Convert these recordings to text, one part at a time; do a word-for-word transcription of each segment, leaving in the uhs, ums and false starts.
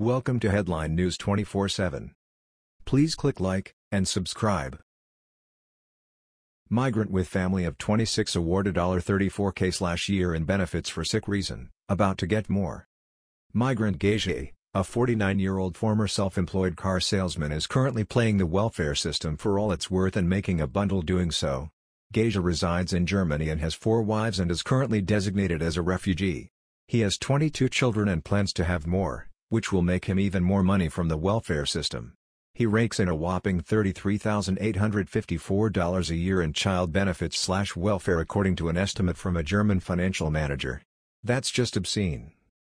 Welcome to Headline News twenty-four seven. Please click like and subscribe. Migrant with family of twenty-six awarded thirty-four K last year in benefits for sick reason, about to get more. Migrant Gajay, a forty-nine-year-old former self-employed car salesman, is currently playing the welfare system for all it's worth and making a bundle doing so. Gajay resides in Germany and has four wives and is currently designated as a refugee. He has twenty-two children and plans to have more, which will make him even more money from the welfare system. He rakes in a whopping thirty-three thousand eight hundred fifty-four dollars a year in child benefits slash welfare according to an estimate from a German financial manager. That's just obscene.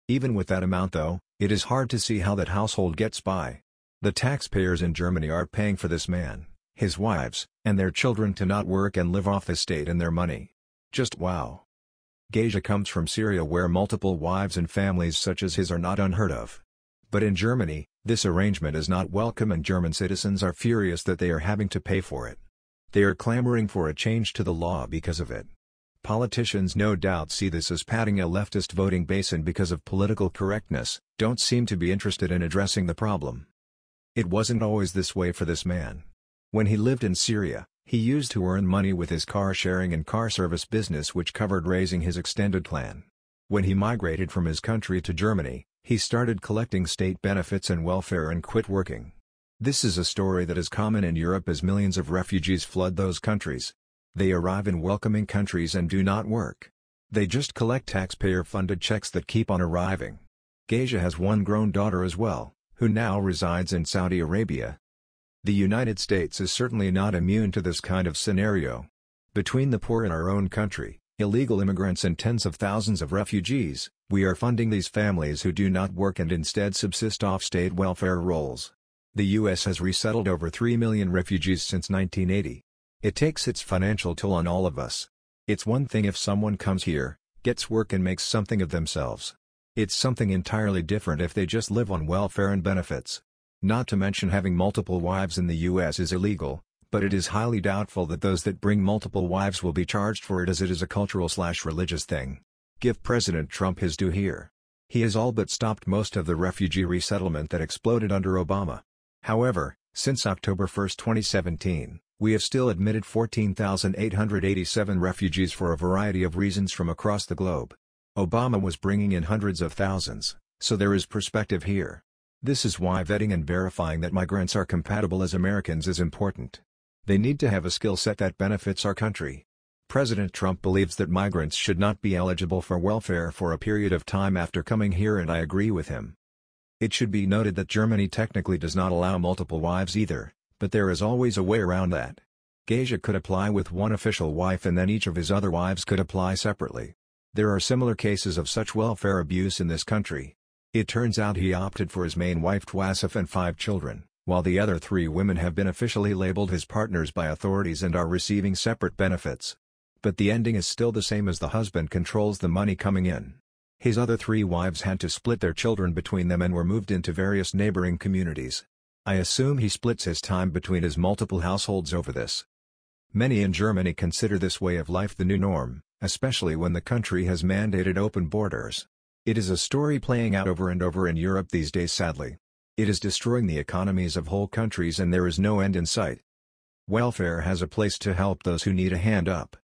Even with that amount though, it is hard to see how that household gets by. The taxpayers in Germany are paying for this man, his wives, and their children to not work and live off the state and their money. Just wow. Gajay comes from Syria, where multiple wives and families such as his are not unheard of. But in Germany, this arrangement is not welcome and German citizens are furious that they are having to pay for it. They are clamoring for a change to the law because of it. Politicians no doubt see this as padding a leftist voting base and, because of political correctness, don't seem to be interested in addressing the problem. It wasn't always this way for this man. When he lived in Syria, he used to earn money with his car sharing and car service business, which covered raising his extended clan. When he migrated from his country to Germany, he started collecting state benefits and welfare and quit working. This is a story that is common in Europe as millions of refugees flood those countries. They arrive in welcoming countries and do not work. They just collect taxpayer-funded checks that keep on arriving. Gajay has one grown daughter as well, who now resides in Saudi Arabia. The United States is certainly not immune to this kind of scenario. Between the poor in our own country, illegal immigrants and tens of thousands of refugees, we are funding these families who do not work and instead subsist off state welfare rolls. The U S has resettled over three million refugees since nineteen eighty. It takes its financial toll on all of us. It's one thing if someone comes here, gets work and makes something of themselves. It's something entirely different if they just live on welfare and benefits. Not to mention, having multiple wives in the U S is illegal, but it is highly doubtful that those that bring multiple wives will be charged for it, as it is a cultural-slash-religious thing. Give President Trump his due here. He has all but stopped most of the refugee resettlement that exploded under Obama. However, since October first, twenty seventeen, we have still admitted fourteen thousand eight hundred eighty-seven refugees for a variety of reasons from across the globe. Obama was bringing in hundreds of thousands, so there is perspective here. This is why vetting and verifying that migrants are compatible as Americans is important. They need to have a skill set that benefits our country. President Trump believes that migrants should not be eligible for welfare for a period of time after coming here, and I agree with him. It should be noted that Germany technically does not allow multiple wives either, but there is always a way around that. Gajay could apply with one official wife and then each of his other wives could apply separately. There are similar cases of such welfare abuse in this country. It turns out he opted for his main wife Twasif and five children, while the other three women have been officially labeled his partners by authorities and are receiving separate benefits. But the ending is still the same, as the husband controls the money coming in. His other three wives had to split their children between them and were moved into various neighboring communities. I assume he splits his time between his multiple households over this. Many in Germany consider this way of life the new norm, especially when the country has mandated open borders. It is a story playing out over and over in Europe these days, sadly. It is destroying the economies of whole countries and there is no end in sight. Welfare has a place to help those who need a hand up.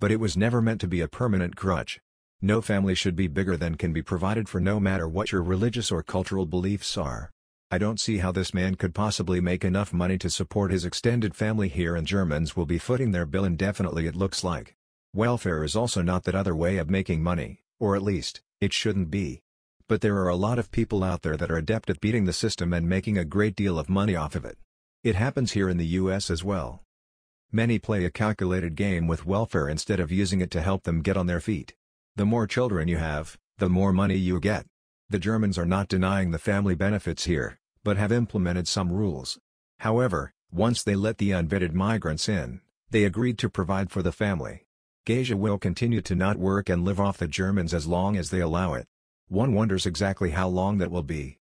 But it was never meant to be a permanent crutch. No family should be bigger than can be provided for, no matter what your religious or cultural beliefs are. I don't see how this man could possibly make enough money to support his extended family here, and Germans will be footing their bill indefinitely, it looks like. Welfare is also not that other way of making money, or at least, it shouldn't be. But there are a lot of people out there that are adept at beating the system and making a great deal of money off of it. It happens here in the U S as well. Many play a calculated game with welfare instead of using it to help them get on their feet. The more children you have, the more money you get. The Germans are not denying the family benefits here, but have implemented some rules. However, once they let the unvetted migrants in, they agreed to provide for the family. Gajay will continue to not work and live off the Germans as long as they allow it. One wonders exactly how long that will be.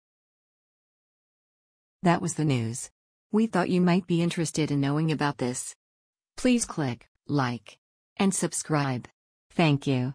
That was the news. We thought you might be interested in knowing about this. Please click like and subscribe. Thank you.